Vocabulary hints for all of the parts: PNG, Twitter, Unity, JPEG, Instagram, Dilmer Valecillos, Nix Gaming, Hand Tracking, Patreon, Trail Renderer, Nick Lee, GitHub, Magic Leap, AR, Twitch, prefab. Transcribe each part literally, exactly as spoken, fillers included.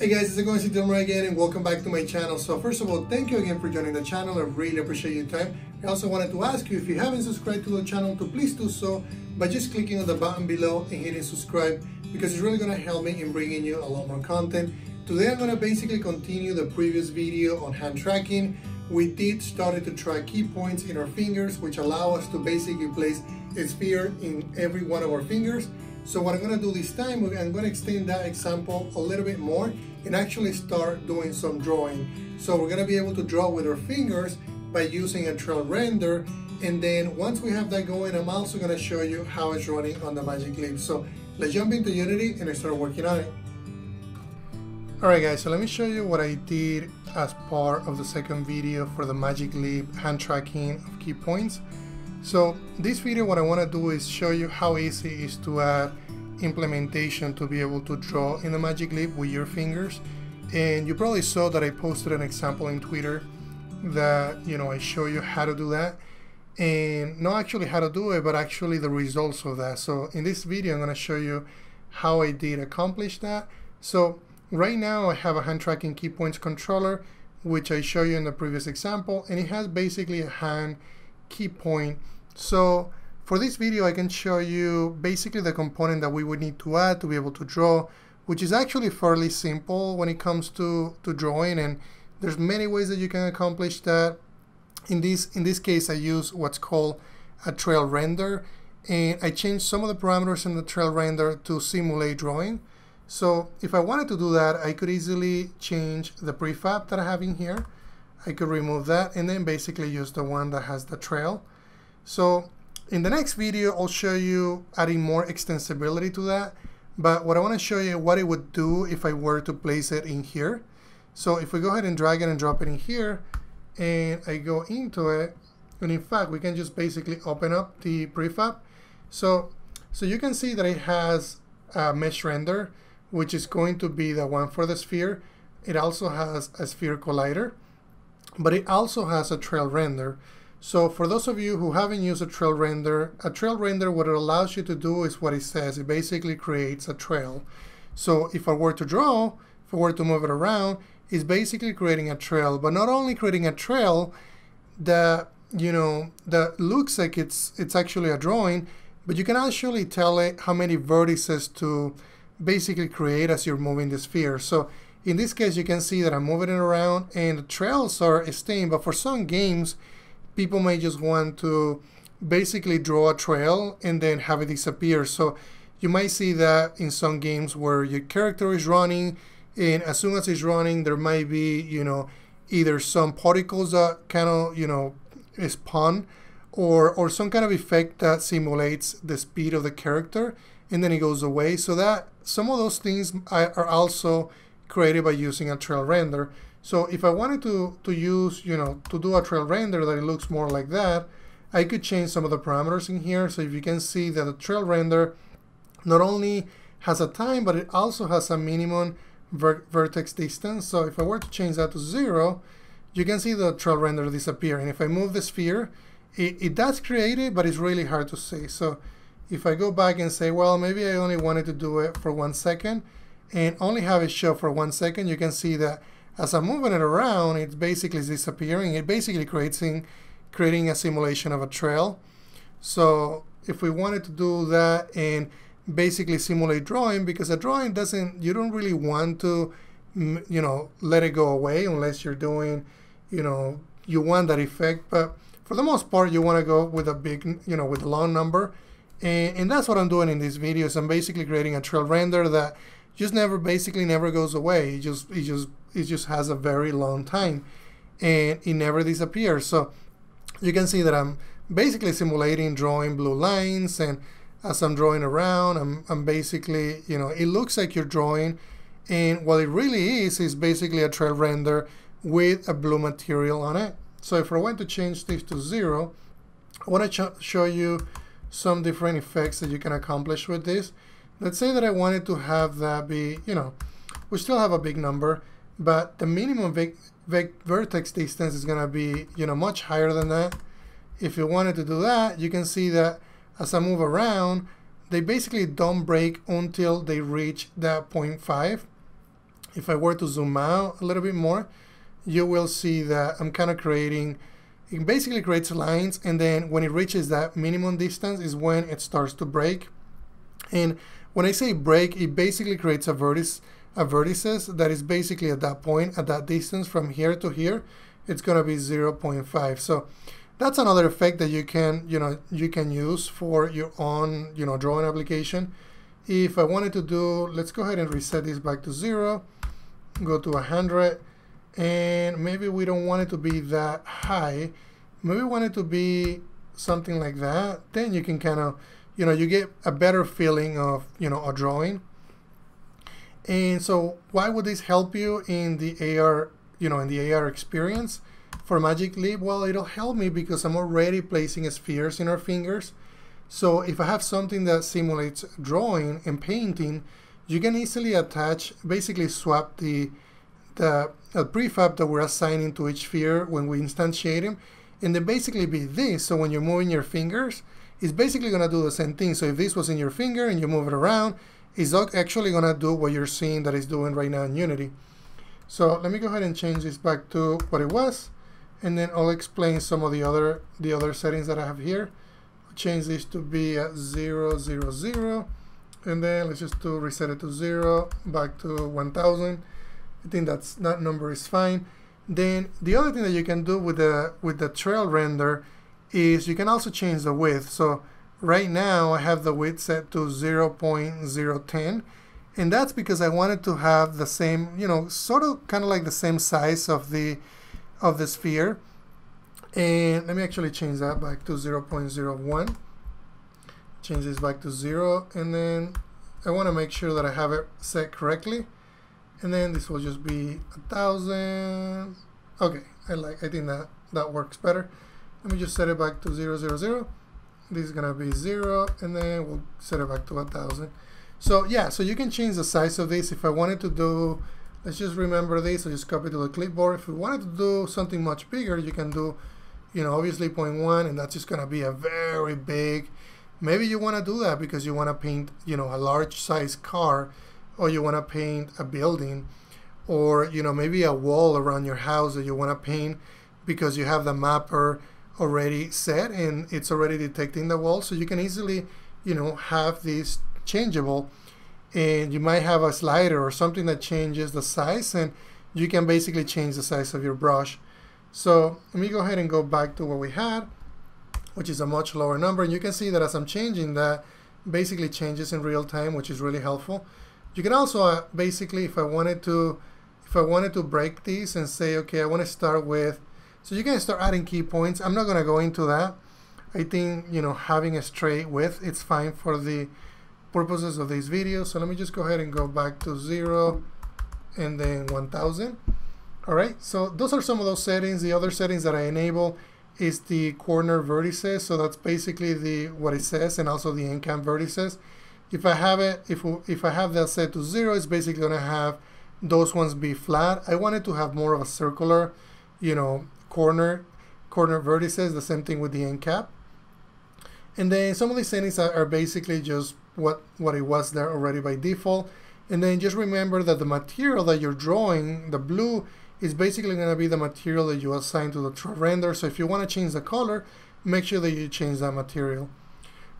Hey guys, it's going to be Dilmer again and welcome back to my channel. So first of all, thank you again for joining the channel. I really appreciate your time. I also wanted to ask you, if you haven't subscribed to the channel, to please do so by just clicking on the button below and hitting subscribe, because it's really going to help me in bringing you a lot more content. Today I'm going to basically continue the previous video on hand tracking. We did started to track key points in our fingers, which allow us to basically place a spear in every one of our fingers. So what I'm going to do this time, I'm going to extend that example a little bit more and actually start doing some drawing. So we're going to be able to draw with our fingers by using a trail render, and then once we have that going, I'm also going to show you how it's running on the Magic Leap. So let's jump into Unity and I start working on it. Alright guys, so let me show you what I did as part of the second video for the Magic Leap hand tracking of key points. So this video, what I want to do is show you how easy it is to add implementation to be able to draw in the Magic Leap with your fingers. And you probably saw that I posted an example in Twitter that, you know, I show you how to do that, and not actually how to do it, but actually the results of that. So in this video, I'm going to show you how I did accomplish that. So right now I have a hand tracking key points controller, which I show you in the previous example, and it has basically a hand key point. So for this video, I can show you basically the component that we would need to add to be able to draw, which is actually fairly simple when it comes to to drawing, and there's many ways that you can accomplish that. In this in this case, I use what's called a trail render, and I changed some of the parameters in the trail render to simulate drawing. So if I wanted to do that, I could easily change the prefab that I have in here. I could remove that and then basically use the one that has the trail. So in the next video, I'll show you adding more extensibility to that. But what I want to show you what it would do if I were to place it in here. So if we go ahead and drag it and drop it in here, and I go into it, and in fact, we can just basically open up the prefab. So, so you can see that it has a mesh render, which is going to be the one for the sphere. It also has a sphere collider, but it also has a trail render. So for those of you who haven't used a trail render, a trail render, what it allows you to do is what it says. It basically creates a trail. So if I were to draw, if I were to move it around, it's basically creating a trail. But not only creating a trail that, you know, that looks like it's, it's actually a drawing, but you can actually tell it how many vertices to basically create as you're moving the sphere. So in this case, you can see that I'm moving it around and the trails are staying, but for some games, people may just want to basically draw a trail and then have it disappear. So you might see that in some games where your character is running, and as soon as it's running, there might be, you know, either some particles that kind of, you know, spawn, or, or some kind of effect that simulates the speed of the character, and then it goes away. So that some of those things are also created by using a trail render. So if I wanted to to use, you know, to do a trail render that it looks more like that, I could change some of the parameters in here. So if you can see that the trail render not only has a time, but it also has a minimum ver vertex distance. So if I were to change that to zero, you can see the trail render disappear. And if I move the sphere, it, it does create it, but it's really hard to see. So if I go back and say, well, maybe I only wanted to do it for one second, and only have it show for one second, you can see that as I'm moving it around, it's basically disappearing. It basically creates in, creating a simulation of a trail. So if we wanted to do that and basically simulate drawing, because a drawing doesn't, you don't really want to, you know, let it go away unless you're doing, you know, you want that effect. But for the most part, you want to go with a big, you know, with a long number. And, and that's what I'm doing in these videos. I'm basically creating a trail render that just never basically never goes away. It just it just it just has a very long time, and it never disappears. So you can see that I'm basically simulating drawing blue lines, and as I'm drawing around, I'm I'm basically, you know, it looks like you're drawing, and what it really is is basically a trail render with a blue material on it. So if I want to change this to zero, I want to ch show you some different effects that you can accomplish with this. Let's say that I wanted to have that be, you know, we still have a big number, but the minimum ve ve vertex distance is gonna be, you know, much higher than that. If you wanted to do that, you can see that as I move around, they basically don't break until they reach that point five. If I were to zoom out a little bit more, you will see that I'm kind of creating, it basically creates lines, and then when it reaches that minimum distance is when it starts to break. And when I say break, it basically creates a vertex, a vertices that is basically at that point, at that distance from here to here, it's going to be zero point five. So that's another effect that you can, you know, you can use for your own, you know, drawing application. If I wanted to do, let's go ahead and reset this back to zero, go to one hundred, and maybe we don't want it to be that high. Maybe we want it to be something like that. Then you can kind of, you know, you get a better feeling of, you know, a drawing. And so why would this help you in the A R, you know, in the A R experience for Magic Leap? Well, it'll help me because I'm already placing spheres in our fingers. So if I have something that simulates drawing and painting, you can easily attach, basically swap the, the, the prefab that we're assigning to each sphere when we instantiate them, and then basically be this. So when you're moving your fingers, it's basically gonna do the same thing. So if this was in your finger and you move it around, it's actually gonna do what you're seeing that it's doing right now in Unity. So let me go ahead and change this back to what it was, and then I'll explain some of the other, the other settings that I have here. Change this to be at zero zero zero, and then let's just do reset it to zero, back to one thousand. I think that's, that number is fine. Then the other thing that you can do with the with the trail render is you can also change the width. So right now I have the width set to zero point zero one zero, and that's because I wanted to have the same, you know, sort of kind of like the same size of the of the sphere. And let me actually change that back to zero point zero one, change this back to zero, and then I want to make sure that I have it set correctly, and then this will just be a thousand. Okay, I like I think that that works better. Let me just set it back to zero zero zero. This is gonna be zero, and then we'll set it back to a thousand. So yeah, so you can change the size of this. If I wanted to do, let's just remember this, I just copy to the clipboard. If we wanted to do something much bigger, you can do, you know, obviously zero point one, and that's just going to be a very big, maybe you want to do that because you want to paint, you know, a large size car, or you want to paint a building, or, you know, maybe a wall around your house that you want to paint because you have the mapper already set and it's already detecting the wall. So you can easily, you know, have this changeable, and you might have a slider or something that changes the size, and you can basically change the size of your brush. So let me go ahead and go back to what we had, which is a much lower number. And you can see that as I'm changing that, basically changes in real time, which is really helpful. You can also uh, basically, if I wanted to, if I wanted to break these and say, okay, I want to start with, so you can start adding key points. I'm not going to go into that. I think, you know, having a straight width, it's fine for the purposes of this video. So let me just go ahead and go back to zero, and then one thousand. All right, so those are some of those settings. The other settings that I enable is the corner vertices. So that's basically the what it says, and also the encamp vertices. If I have it, if if I have that set to zero, it's basically gonna have those ones be flat. I wanted to have more of a circular, you know, corner corner vertices. The same thing with the encamp. And then some of these settings are, are basically just what what it was there already by default. And then just remember that the material that you're drawing, the blue, is basically going to be the material that you assign to the trail render. So if you want to change the color, make sure that you change that material.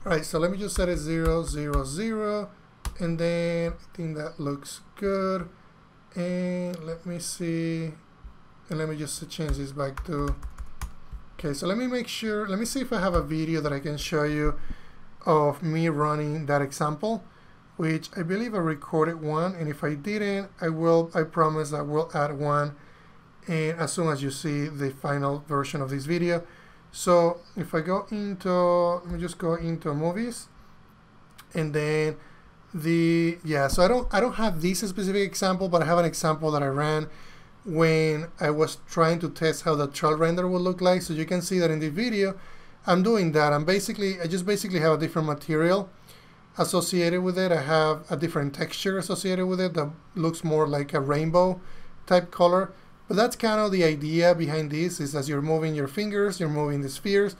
All right, so let me just set it zero zero zero, and then I think that looks good. And let me see, and let me just change this back to, okay, so let me make sure, let me see if I have a video that I can show you of me running that example, which I believe I recorded one, and if I didn't, I will, I promise that we'll add one, and as soon as you see the final version of this video. So if I go into, let me just go into movies, and then the, yeah, so I don't I don't have this specific example, but I have an example that I ran when I was trying to test how the trail render would look like. So you can see that in the video I'm doing that. I'm basically, I just basically have a different material associated with it. I have a different texture associated with it that looks more like a rainbow type color. But that's kind of the idea behind this, is as you're moving your fingers, you're moving the spheres,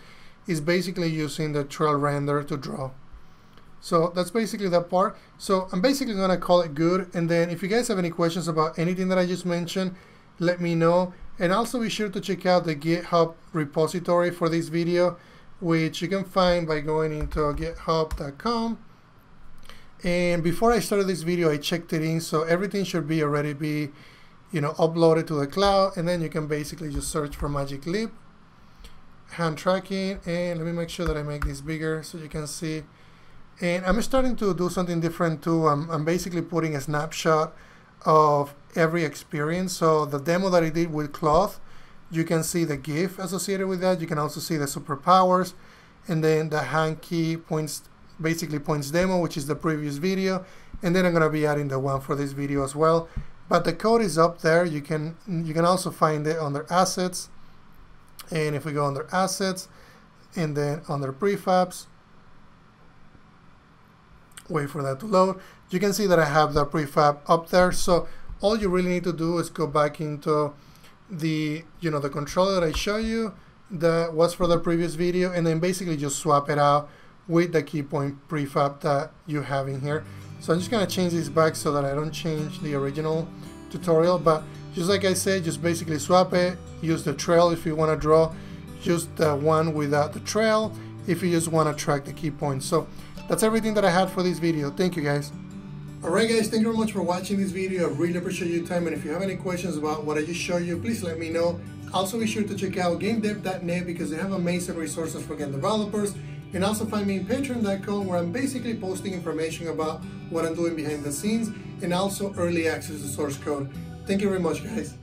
is basically using the trail render to draw. So that's basically that part. So I'm basically gonna call it good. And then if you guys have any questions about anything that I just mentioned, let me know. And also be sure to check out the GitHub repository for this video, which you can find by going into github dot com. And before I started this video, I checked it in. So everything should be already be, you know, uploaded to the cloud. And then you can basically just search for Magic Leap, hand tracking. And let me make sure that I make this bigger so you can see. And I'm starting to do something different too. I'm, I'm basically putting a snapshot of every experience. So the demo that I did with cloth, you can see the GIF associated with that. You can also see the superpowers, and then the hand key points, basically points demo, which is the previous video. And then I'm gonna be adding the one for this video as well. But the code is up there. You can, you can also find it under assets. And if we go under assets and then under prefabs, wait for that to load, you can see that I have the prefab up there. So all you really need to do is go back into the, you know, the controller that I show you that was for the previous video, and then basically just swap it out with the key point prefab that you have in here. So I'm just gonna change this back so that I don't change the original tutorial, but just like I said, just basically swap it, use the trail if you wanna draw just the one without the trail, if you just wanna track the key points. So that's everything that I had for this video. Thank you guys. Alright guys, thank you very much for watching this video. I really appreciate your time, and if you have any questions about what I just showed you, please let me know. Also be sure to check out game dev dot net because they have amazing resources for game developers. And also find me in patreon dot com, where I'm basically posting information about what I'm doing behind the scenes and also early access to source code. Thank you very much guys.